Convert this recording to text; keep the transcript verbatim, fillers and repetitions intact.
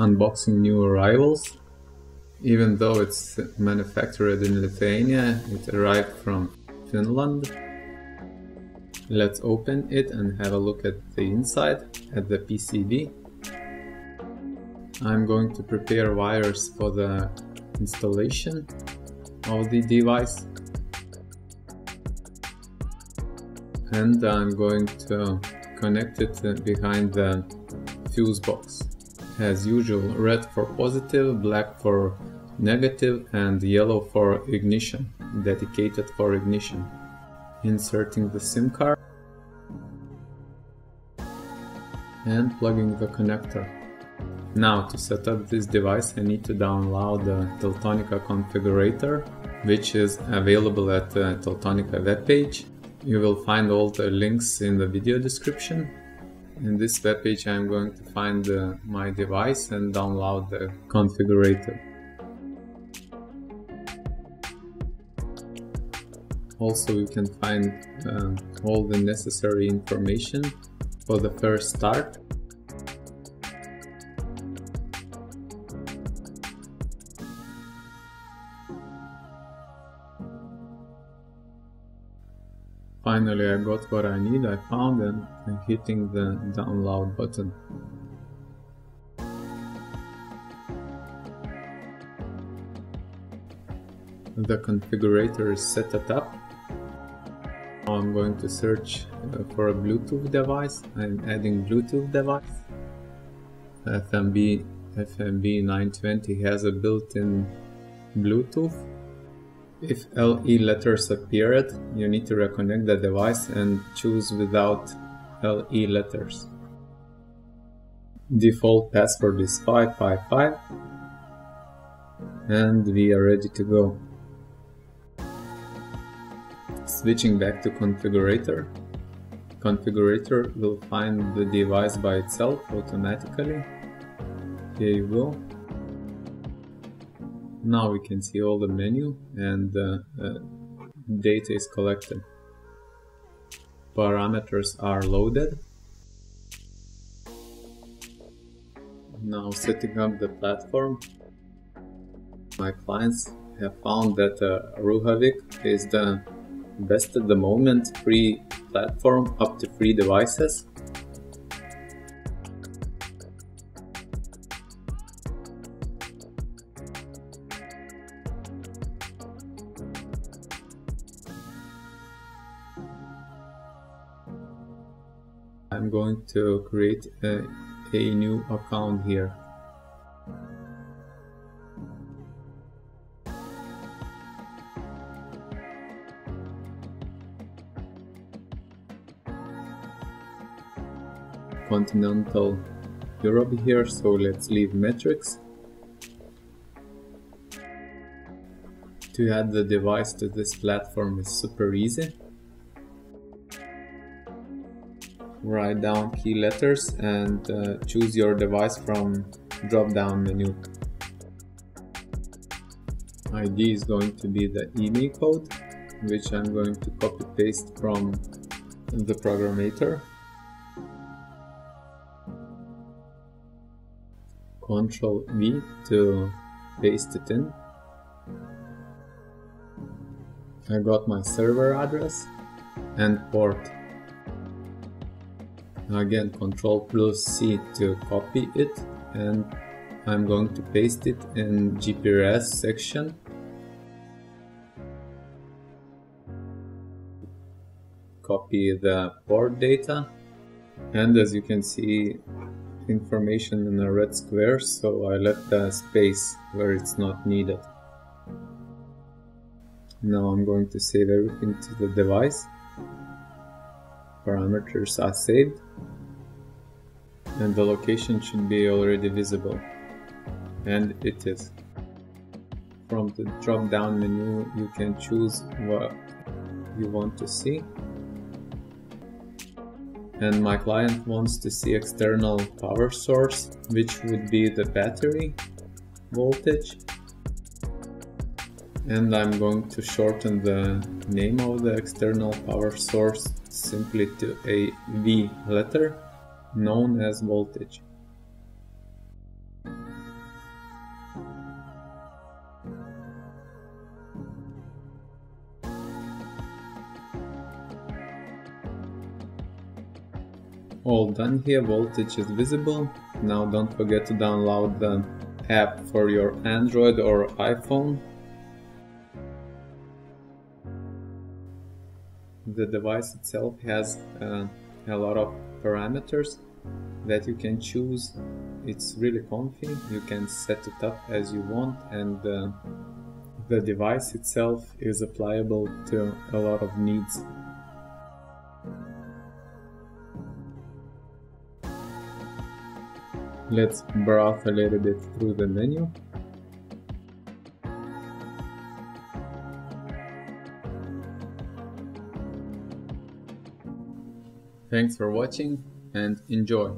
unboxing new arrivals. Even though it's manufactured in Lithuania, it arrived from Finland. Let's open it and have a look at the inside, at the P C B. I'm going to prepare wires for the installation of the device. And I'm going to connect it behind the fuse box. As usual, red for positive, black for negative and yellow for ignition, dedicated for ignition. Inserting the SIM card and plugging the connector. Now, to set up this device, I need to download the Teltonika configurator, which is available at the Teltonika webpage. You will find all the links in the video description. In this webpage I am going to find uh, my device and download the configurator. Also you can find uh, all the necessary information for the first start. Finally, I got what I need, I found it, and hitting the download button. The configurator is set up. Now I'm going to search for a Bluetooth device. I'm adding Bluetooth device. F M B nine twenty has a built-in Bluetooth. If L E letters appeared, you need to reconnect the device and choose without L E letters. Default password is five five five and we are ready to go. Switching back to configurator. Configurator will find the device by itself automatically. Here you go. Now we can see all the menu and uh, uh, data is collected. Parameters are loaded. Now setting up the platform. My clients have found that uh, Ruhavik is the best at the moment free platform up to three devices. I'm going to create a, a new account here. Continental Europe here, so let's leave metrics. To add the device to this platform is super easy. Write down key letters and uh, choose your device from drop-down menu. I D is going to be the I M E I code, which I'm going to copy-paste from the programmator. control V to paste it in. I got my server address and port. Again, control plus C to copy it, and I'm going to paste it in G P R S section. Copy the port data, and as you can see, information in a red square, so I left a space where it's not needed. Now I'm going to save everything to the device. Parameters are saved and the location should be already visible, and it is. From the drop down menu you can choose what you want to see, and my client wants to see external power source, which would be the battery voltage, and I'm going to shorten the name of the external power source simply to a V letter, known as voltage. All done here, voltage is visible. Now don't forget to download the app for your Android or iPhone. The device itself has uh, a lot of parameters that you can choose. It's really comfy, you can set it up as you want, and uh, the device itself is applicable to a lot of needs. Let's browse a little bit through the menu. Thanks for watching and enjoy!